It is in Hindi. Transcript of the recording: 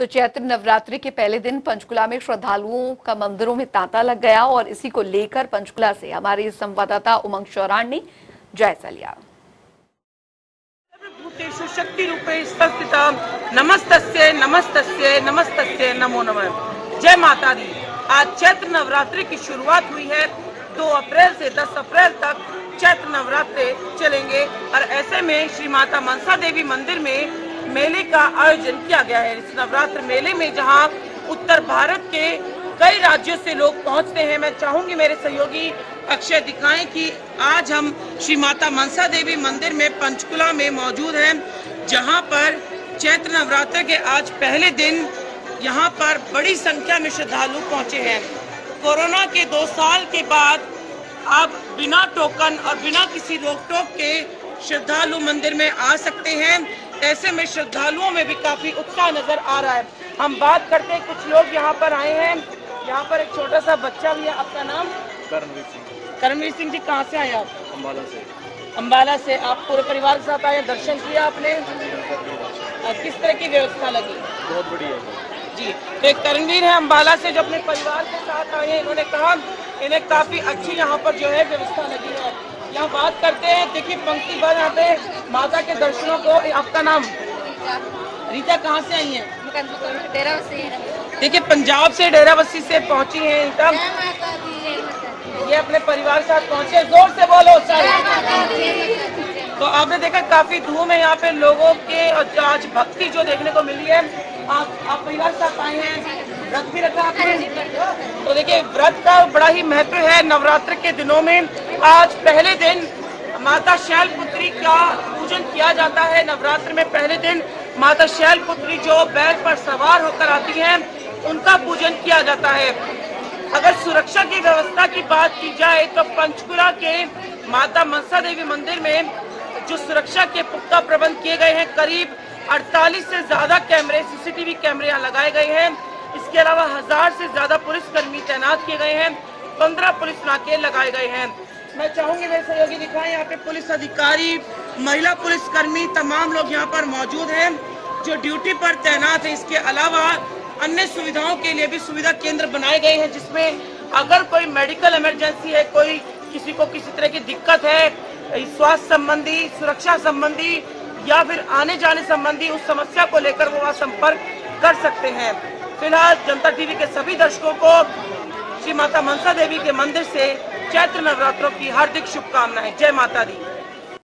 तो चैत्र नवरात्रि के पहले दिन पंचकुला में श्रद्धालुओं का मंदिरों में तांता लग गया और इसी को लेकर पंचकुला से हमारे संवाददाता उमंग चौराण ने जायजा लिया। शक्ति रूपे स्थितां नमस्तस्ये नमस्तस्ये नमस्तस्ये नमो नमः। जय माता दी। आज चैत्र नवरात्रि की शुरुआत हुई है। 2 अप्रैल से 10 अप्रैल तक चैत्र नवरात्रे चलेंगे और ऐसे में श्री माता मनसा देवी मंदिर में मेले का आयोजन किया गया है। इस नवरात्र मेले में जहां उत्तर भारत के कई राज्यों से लोग पहुंचते हैं। मैं चाहूंगी मेरे सहयोगी अक्षय दिखाएं कि आज हम श्री माता मनसा देवी मंदिर में पंचकुला में मौजूद हैं, जहां पर चैत्र नवरात्र के आज पहले दिन यहां पर बड़ी संख्या में श्रद्धालु पहुंचे हैं। कोरोना के 2 साल के बाद अब बिना टोकन और बिना किसी रोक टोक के श्रद्धालु मंदिर में आ सकते हैं। ऐसे में श्रद्धालुओं में भी काफी उत्साह नजर आ रहा है। हम बात करते हैं, कुछ लोग यहाँ पर आए हैं। यहाँ पर एक छोटा सा बच्चा भी है। आपका नाम? करणवीर सिंह। करणवीर सिंह जी, कहाँ से आए आप? अम्बाला से। अम्बाला से आप पूरे परिवार के साथ आए, दर्शन किया आपने? किस तरह की व्यवस्था लगी? बहुत बढ़िया जी। तो एक करणवीर है अम्बाला से जो अपने परिवार के साथ आए हैं। इन्होंने कहा इन्हें काफी अच्छी यहाँ पर जो है व्यवस्था लगी है। यहाँ बात करते हैं, देखिए पंक्ति बन यहाँ पे माता के दर्शनों को। आपका नाम? रीता। कहाँ से आई हैं? डेराबस्सी। देखिए पंजाब से डेराबस्सी से पहुँची हैं रीता। ये अपने परिवार के साथ पहुँचे, जोर से बोलो। तो आपने देखा काफी धूम है यहाँ पे लोगों के और आज भक्ति जो देखने को मिली है। आप परिवार के साथ आए हैं, व्रत भी रखा आपने? तो देखिये व्रत का बड़ा ही महत्व है नवरात्र के दिनों में। आज पहले दिन माता शैलपुत्री का पूजन किया जाता है। नवरात्र में पहले दिन माता शैलपुत्री जो बैल पर सवार होकर आती हैं, उनका पूजन किया जाता है। अगर सुरक्षा की व्यवस्था की बात की जाए तो पंचकुला के माता मनसा देवी मंदिर में जो सुरक्षा के पुख्ता प्रबंध किए गए हैं, करीब 48 से ज्यादा कैमरे, सीसीटीवी कैमरे यहाँ लगाए गए हैं। इसके अलावा 1000 से ज्यादा पुलिसकर्मी तैनात किए गए हैं, 15 पुलिस नाके लगाए गए हैं। मैं चाहूंगी मेरे सहयोगी दिखाएं, यहाँ पे पुलिस अधिकारी, महिला पुलिसकर्मी, तमाम लोग यहाँ पर मौजूद हैं जो ड्यूटी पर तैनात हैं। इसके अलावा अन्य सुविधाओं के लिए भी सुविधा केंद्र बनाए गए हैं, जिसमें अगर कोई मेडिकल इमरजेंसी है, कोई किसी को किसी तरह की दिक्कत है, स्वास्थ्य संबंधी, सुरक्षा संबंधी या फिर आने जाने संबंधी, उस समस्या को लेकर वो वहाँ संपर्क कर सकते हैं। फिलहाल जनता टीवी के सभी दर्शकों को श्री माता मनसा देवी के मंदिर से चैत्र नवरात्रों की हार्दिक शुभकामनाएं। जय माता दी।